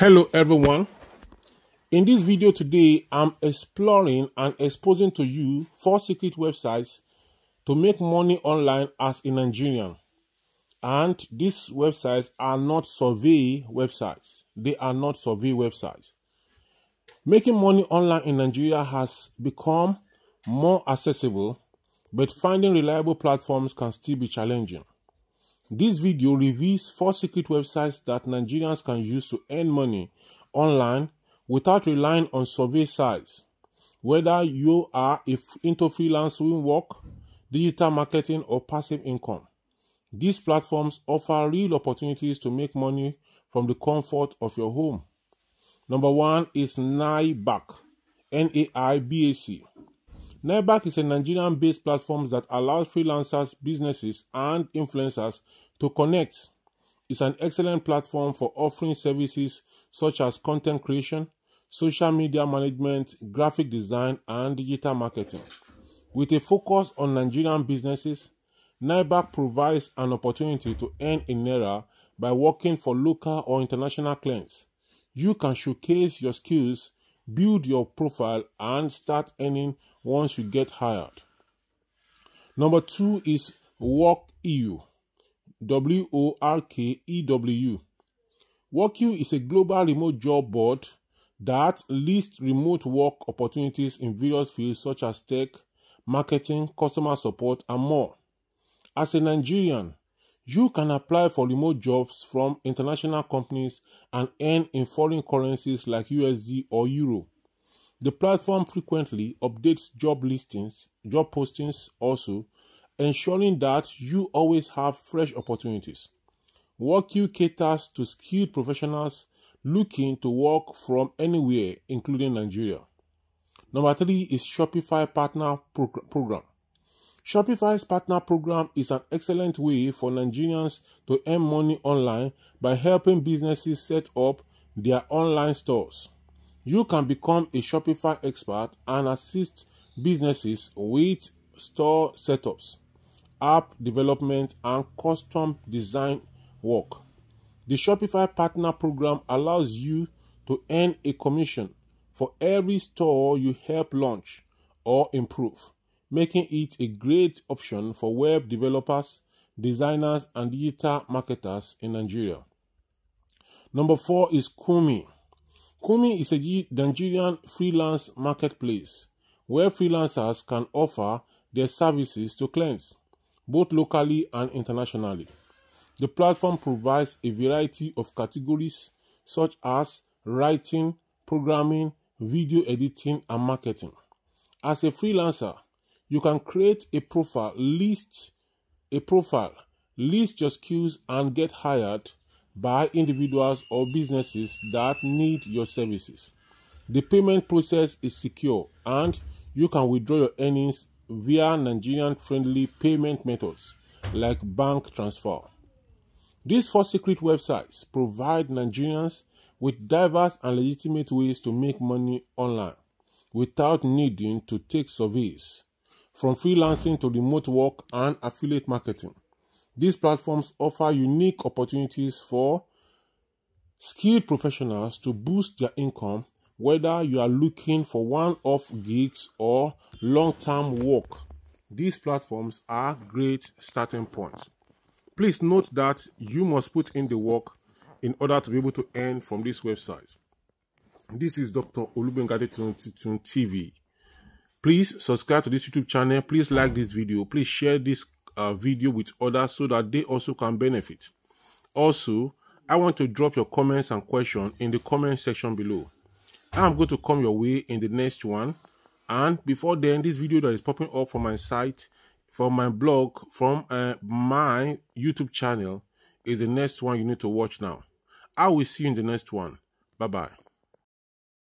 Hello everyone. In this video today, I'm exploring and exposing to you 4 secret websites to make money online as a Nigerian. And these websites are not survey websites. They are not survey websites. Making money online in Nigeria has become more accessible, but finding reliable platforms can still be challenging. This video reveals 4 secret websites that Nigerians can use to earn money online without relying on survey sites. Whether you are into freelancing work, digital marketing, or passive income, these platforms offer real opportunities to make money from the comfort of your home. Number 1 is Naibak, N-A-I-B-A-C. Naibak is a Nigerian-based platform that allows freelancers, businesses, and influencers to connect. It's an excellent platform for offering services such as content creation, social media management, graphic design, and digital marketing. With a focus on Nigerian businesses, Naibak provides an opportunity to earn in Naira by working for local or international clients. You can showcase your skills, build your profile, and start earning once you get hired. Number 2 is Workew, W-O-R-K-E-W. Workew is a global remote job board that lists remote work opportunities in various fields such as tech, marketing, customer support, and more. As a Nigerian, you can apply for remote jobs from international companies and earn in foreign currencies like USD or Euro. The platform frequently updates job listings, job postings also, ensuring that you always have fresh opportunities. Workew caters to skilled professionals looking to work from anywhere, including Nigeria. Number 3 is Shopify Partner Program. Shopify's Partner Program is an excellent way for Nigerians to earn money online by helping businesses set up their online stores. You can become a Shopify expert and assist businesses with store setups, app development, and custom design work. The Shopify Partner Program allows you to earn a commission for every store you help launch or improve, making it a great option for web developers, designers, and digital marketers in Nigeria. Number 4 is Kunmi. Kunmi is a Nigerian freelance marketplace where freelancers can offer their services to clients, both locally and internationally. The platform provides a variety of categories such as writing, programming, video editing, and marketing. As a freelancer, you can create a profile, list your skills, and get hired by individuals or businesses that need your services. The payment process is secure, and you can withdraw your earnings via Nigerian-friendly payment methods like bank transfer. These 4 secret websites provide Nigerians with diverse and legitimate ways to make money online without needing to take surveys. From freelancing to remote work and affiliate marketing, these platforms offer unique opportunities for skilled professionals to boost their income, whether you are looking for one-off gigs or long-term work. These platforms are great starting points. Please note that you must put in the work in order to be able to earn from this website. This is Dr. Olugbenga Adetitun TV. Please subscribe to this YouTube channel. Please like this video. Please share this video with others so that they also can benefit. Also, I want to drop your comments and questions in the comment section below. I'm going to come your way in the next one. And before then, this video that is popping up from my site, from my blog, from my YouTube channel is the next one you need to watch now. I will see you in the next one. Bye-bye.